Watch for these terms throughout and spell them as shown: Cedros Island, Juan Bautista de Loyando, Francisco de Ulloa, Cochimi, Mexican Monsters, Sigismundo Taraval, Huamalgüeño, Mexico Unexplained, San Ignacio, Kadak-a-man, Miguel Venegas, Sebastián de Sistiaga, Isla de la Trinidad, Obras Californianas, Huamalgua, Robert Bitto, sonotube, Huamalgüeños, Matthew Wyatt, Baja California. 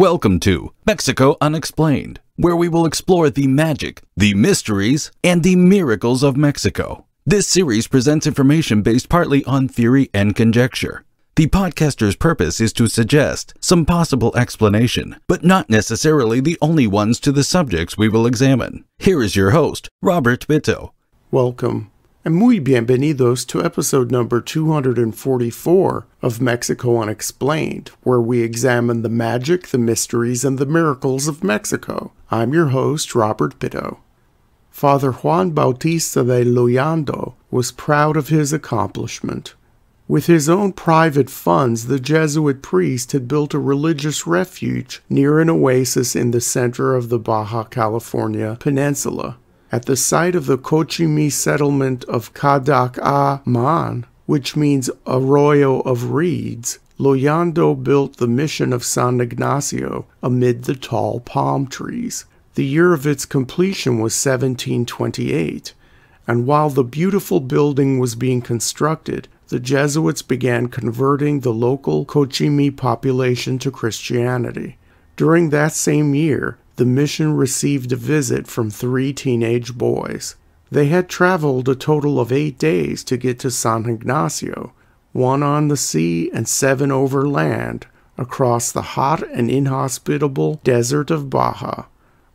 Welcome to Mexico Unexplained, where we will explore the magic, the mysteries, and the miracles of Mexico. This series presents information based partly on theory and conjecture. The podcaster's purpose is to suggest some possible explanation, but not necessarily the only ones to the subjects we will examine. Here is your host, Robert Bitto. Welcome, and muy bienvenidos to episode number 244 of Mexico Unexplained, where we examine the magic, the mysteries, and the miracles of Mexico. I'm your host, Robert Bitto. Father Juan Bautista de Loyando was proud of his accomplishment. With his own private funds, the Jesuit priest had built a religious refuge near an oasis in the center of the Baja California peninsula. At the site of the Cochimi settlement of Kadak-a-man, which means Arroyo of Reeds, Loyando built the mission of San Ignacio amid the tall palm trees. The year of its completion was 1728, and while the beautiful building was being constructed, the Jesuits began converting the local Cochimi population to Christianity. During that same year, the mission received a visit from 3 teenage boys. They had traveled a total of 8 days to get to San Ignacio, 1 on the sea and 7 over land, across the hot and inhospitable desert of Baja.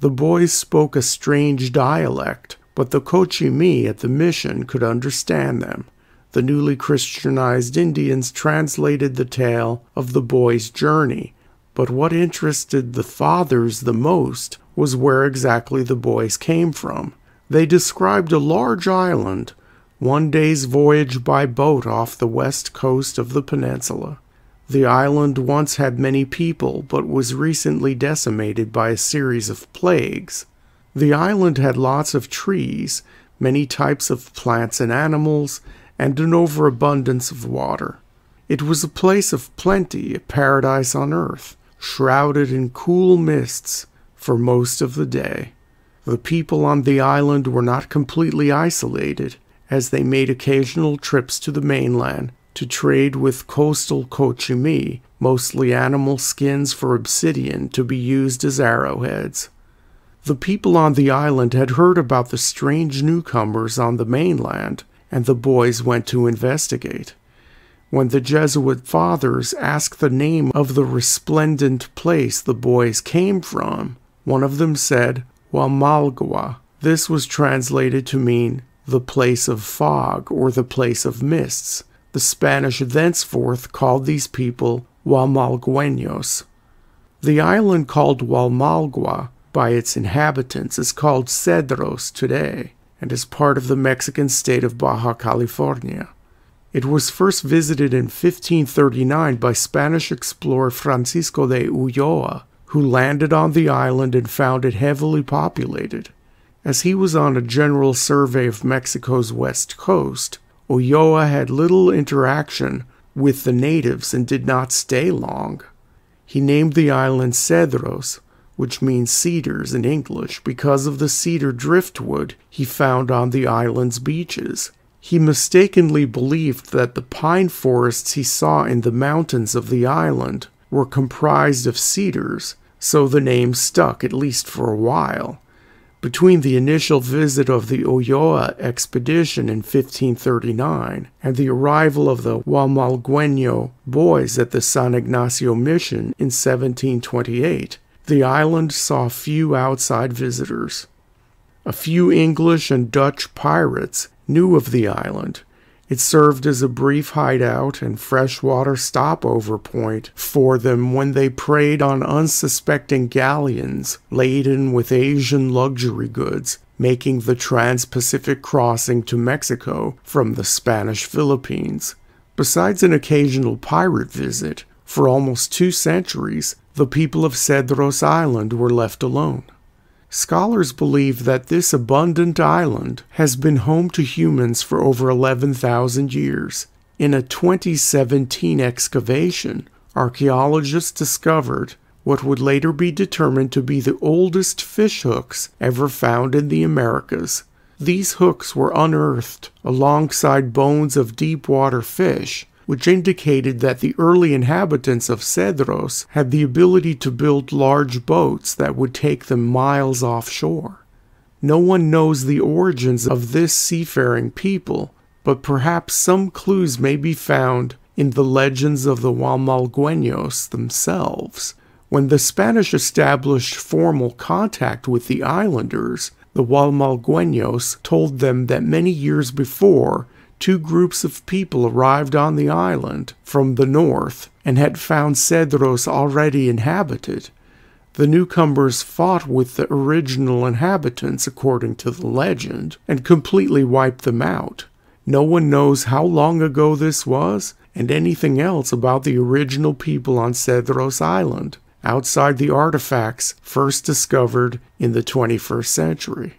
The boys spoke a strange dialect, but the Cochimi at the mission could understand them. The newly Christianized Indians translated the tale of the boys' journey, but what interested the fathers the most was where exactly the boys came from. They described a large island, one day's voyage by boat off the west coast of the peninsula. The island once had many people, but was recently decimated by a series of plagues. The island had lots of trees, many types of plants and animals, and an overabundance of water. It was a place of plenty, a paradise on earth, shrouded in cool mists for most of the day. The people on the island were not completely isolated, as they made occasional trips to the mainland to trade with coastal Cochimi, mostly animal skins for obsidian to be used as arrowheads. The people on the island had heard about the strange newcomers on the mainland, and the boys went to investigate. When the Jesuit fathers asked the name of the resplendent place the boys came from, one of them said, Huamalgua. This was translated to mean the place of fog or the place of mists. The Spanish thenceforth called these people Huamalgüeños. The island called Huamalgua by its inhabitants is called Cedros today and is part of the Mexican state of Baja California. It was first visited in 1539 by Spanish explorer Francisco de Ulloa, who landed on the island and found it heavily populated. As he was on a general survey of Mexico's west coast, Ulloa had little interaction with the natives and did not stay long. He named the island Cedros, which means cedars in English, because of the cedar driftwood he found on the island's beaches. He mistakenly believed that the pine forests he saw in the mountains of the island were comprised of cedars, so the name stuck, at least for a while. Between the initial visit of the Ulloa expedition in 1539 and the arrival of the Huamalgueño boys at the San Ignacio mission in 1728, the island saw few outside visitors. A few English and Dutch pirates knew of the island. It served as a brief hideout and freshwater stopover point for them when they preyed on unsuspecting galleons laden with Asian luxury goods, making the trans-Pacific crossing to Mexico from the Spanish Philippines. Besides an occasional pirate visit, for almost 2 centuries, the people of Cedros Island were left alone. Scholars believe that this abundant island has been home to humans for over 11,000 years. In a 2017 excavation, archaeologists discovered what would later be determined to be the oldest fish hooks ever found in the Americas. These hooks were unearthed alongside bones of deep water fish which indicated that the early inhabitants of Cedros had the ability to build large boats that would take them miles offshore. No one knows the origins of this seafaring people, but perhaps some clues may be found in the legends of the Huamalgüeños themselves. When the Spanish established formal contact with the islanders, the Huamalgüeños told them that many years before, two groups of people arrived on the island from the north and had found Cedros already inhabited. The newcomers fought with the original inhabitants, according to the legend, and completely wiped them out. No one knows how long ago this was, and anything else about the original people on Cedros Island, outside the artifacts first discovered in the 21st century.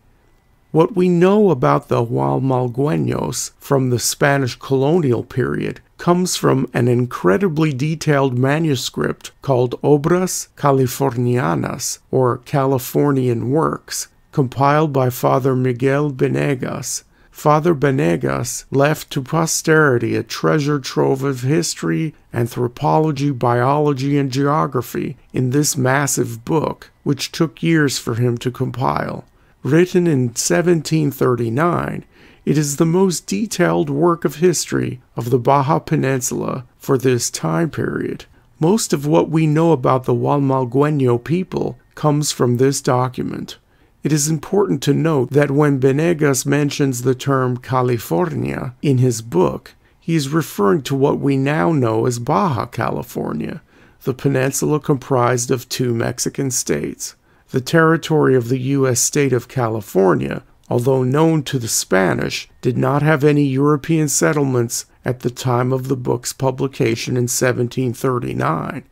What we know about the Huamalgüeños from the Spanish colonial period comes from an incredibly detailed manuscript called Obras Californianas, or Californian Works, compiled by Father Miguel Venegas. Father Venegas left to posterity a treasure trove of history, anthropology, biology, and geography in this massive book, which took years for him to compile. Written in 1739, it is the most detailed work of history of the Baja Peninsula for this time period. Most of what we know about the Huamalgueño people comes from this document. It is important to note that when Venegas mentions the term California in his book, he is referring to what we now know as Baja California, the peninsula comprised of two Mexican states. The territory of the U.S. state of California, although known to the Spanish, did not have any European settlements at the time of the book's publication in 1739.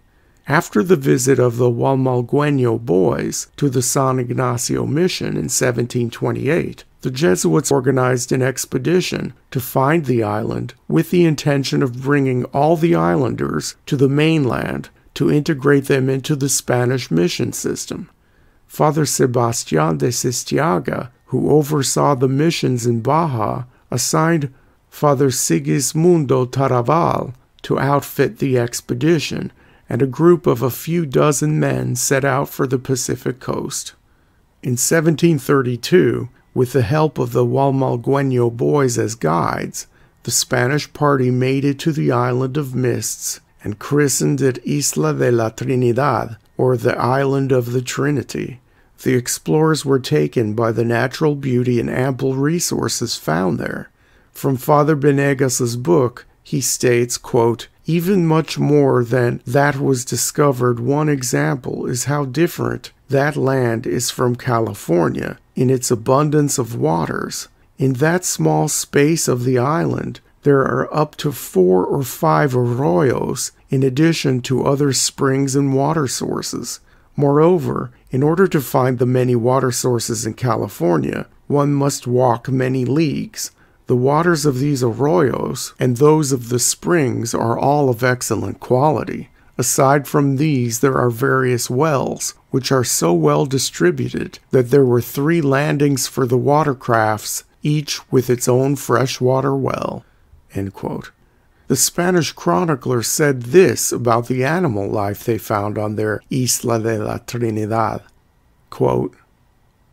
After the visit of the Huamalgueño boys to the San Ignacio mission in 1728, the Jesuits organized an expedition to find the island with the intention of bringing all the islanders to the mainland to integrate them into the Spanish mission system. Father Sebastián de Sistiaga, who oversaw the missions in Baja, assigned Father Sigismundo Taraval to outfit the expedition, and a group of a few dozen men set out for the Pacific coast. In 1732, with the help of the Huamalgueño boys as guides, the Spanish party made it to the Island of Mists and christened it Isla de la Trinidad, or the Island of the Trinity. The explorers were taken by the natural beauty and ample resources found there. From Father Venegas's book, he states, quote, "Even much more than that was discovered, one example is how different that land is from California in its abundance of waters. In that small space of the island, there are up to 4 or 5 arroyos in addition to other springs and water sources. Moreover, in order to find the many water sources in California, one must walk many leagues. The waters of these arroyos and those of the springs are all of excellent quality. Aside from these, there are various wells, which are so well distributed that there were 3 landings for the watercrafts, each with its own freshwater well." End quote. The Spanish chronicler said this about the animal life they found on their Isla de la Trinidad, quote,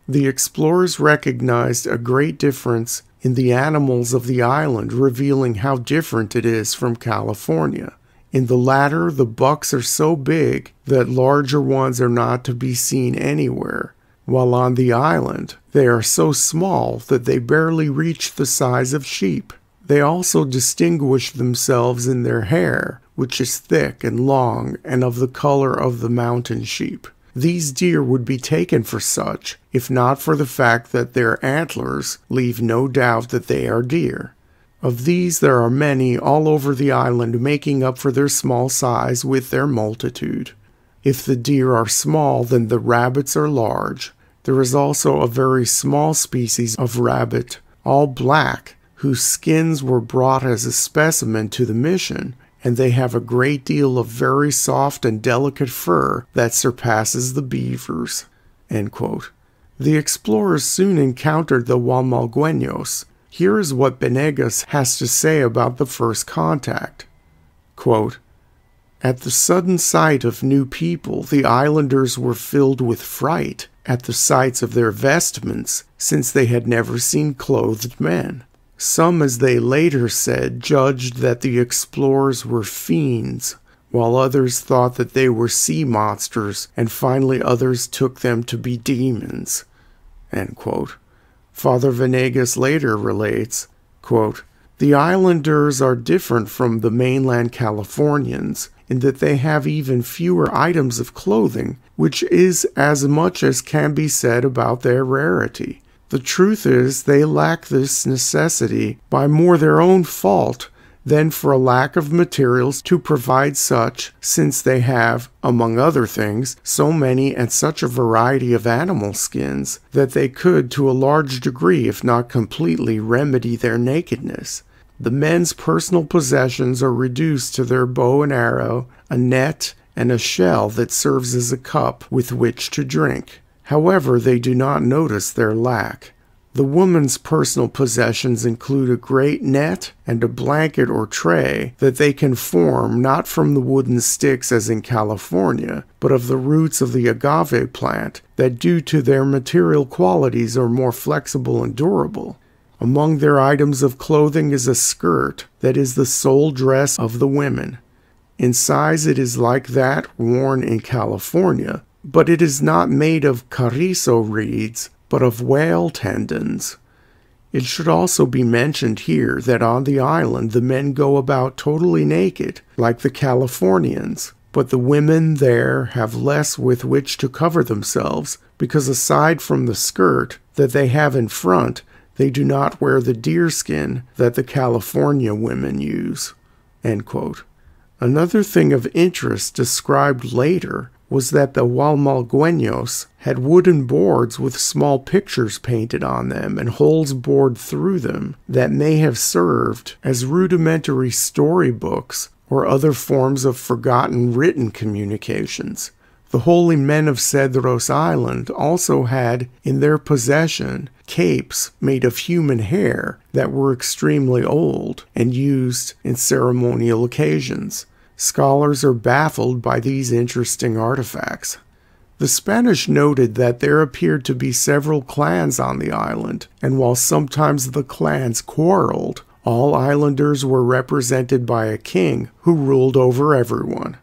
"The explorers recognized a great difference in the animals of the island, revealing how different it is from California. In the latter, the bucks are so big that larger ones are not to be seen anywhere, while on the island they are so small that they barely reach the size of sheep. They also distinguish themselves in their hair, which is thick and long and of the color of the mountain sheep. These deer would be taken for such, if not for the fact that their antlers leave no doubt that they are deer. Of these there are many all over the island, making up for their small size with their multitude. If the deer are small, then the rabbits are large. There is also a very small species of rabbit, all black, whose skins were brought as a specimen to the mission, and they have a great deal of very soft and delicate fur that surpasses the beaver's." End quote. The explorers soon encountered the Huamalgüeños. Here is what Venegas has to say about the first contact. Quote, "At the sudden sight of new people, the islanders were filled with fright at the sights of their vestments, since they had never seen clothed men. Some, as they later said, judged that the explorers were fiends, while others thought that they were sea monsters, and finally others took them to be demons." End quote. Father Venegas later relates, quote, "The islanders are different from the mainland Californians in that they have even fewer items of clothing, which is as much as can be said about their rarity. The truth is they lack this necessity by more their own fault than for a lack of materials to provide such, since they have, among other things, so many and such a variety of animal skins that they could, to a large degree, if not completely, remedy their nakedness. The men's personal possessions are reduced to their bow and arrow, a net, and a shell that serves as a cup with which to drink. However, they do not notice their lack. The woman's personal possessions include a great net and a blanket or tray that they can form not from the wooden sticks as in California, but of the roots of the agave plant that due to their material qualities are more flexible and durable. Among their items of clothing is a skirt that is the sole dress of the women. In size it is like that worn in California, but it is not made of carrizo reeds, but of whale tendons. It should also be mentioned here that on the island the men go about totally naked, like the Californians, but the women there have less with which to cover themselves, because aside from the skirt that they have in front, they do not wear the deerskin that the California women use." End quote. Another thing of interest described later was that the Huamalgüeños had wooden boards with small pictures painted on them and holes bored through them that may have served as rudimentary storybooks or other forms of forgotten written communications. The holy men of Cedros Island also had in their possession capes made of human hair that were extremely old and used in ceremonial occasions. Scholars are baffled by these interesting artifacts. The Spanish noted that there appeared to be several clans on the island, and while sometimes the clans quarreled, all islanders were represented by a king who ruled over everyone.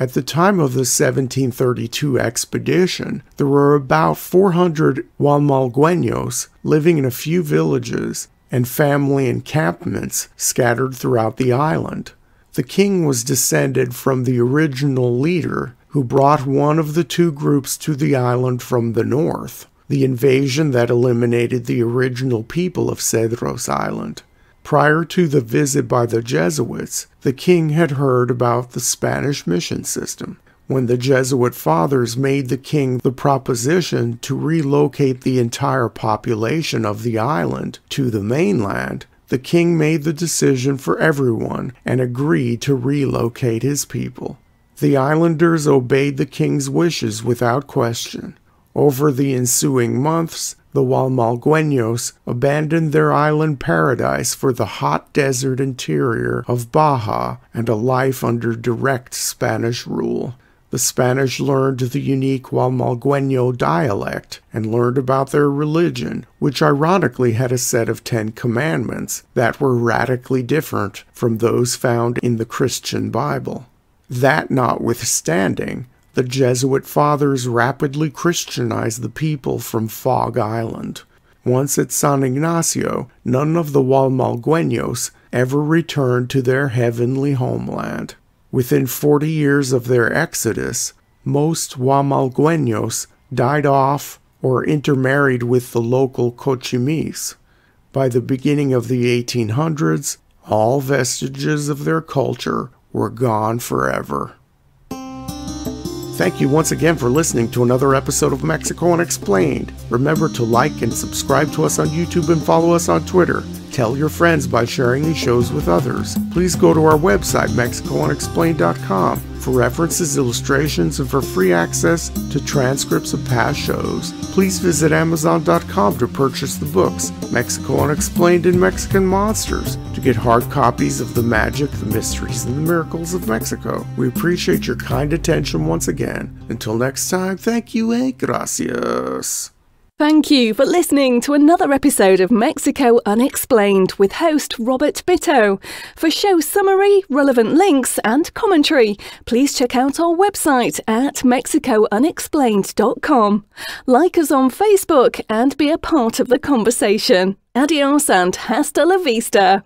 At the time of the 1732 expedition, there were about 400 Huamalgüeños living in a few villages and family encampments scattered throughout the island. The king was descended from the original leader who brought one of the two groups to the island from the north, the invasion that eliminated the original people of Cedros Island. Prior to the visit by the Jesuits, the king had heard about the Spanish mission system. When the Jesuit fathers made the king the proposition to relocate the entire population of the island to the mainland, the king made the decision for everyone and agreed to relocate his people. The islanders obeyed the king's wishes without question. Over the ensuing months, the Huamalgüeños abandoned their island paradise for the hot desert interior of Baja and a life under direct Spanish rule. The Spanish learned the unique Huamalgüeño dialect and learned about their religion, which ironically had a set of 10 commandments that were radically different from those found in the Christian Bible. That notwithstanding, the Jesuit fathers rapidly Christianized the people from Fog Island. Once at San Ignacio, none of the Huamalgüeños ever returned to their heavenly homeland. Within 40 years of their exodus, most Huamalgüeños died off or intermarried with the local Cochimis. By the beginning of the 1800s, all vestiges of their culture were gone forever. Thank you once again for listening to another episode of Mexico Unexplained. Remember to like and subscribe to us on YouTube and follow us on Twitter. Tell your friends by sharing these shows with others. Please go to our website, MexicoUnexplained.com, for references, illustrations, and for free access to transcripts of past shows. Please visit Amazon.com to purchase the books, Mexico Unexplained and Mexican Monsters, to get hard copies of the magic, the mysteries, and the miracles of Mexico. We appreciate your kind attention once again. Until next time, thank you and gracias. Thank you for listening to another episode of Mexico Unexplained with host Robert Bitto. For show summary, relevant links and commentary, please check out our website at MexicoUnexplained.com. Like us on Facebook and be a part of the conversation. Adios and hasta la vista.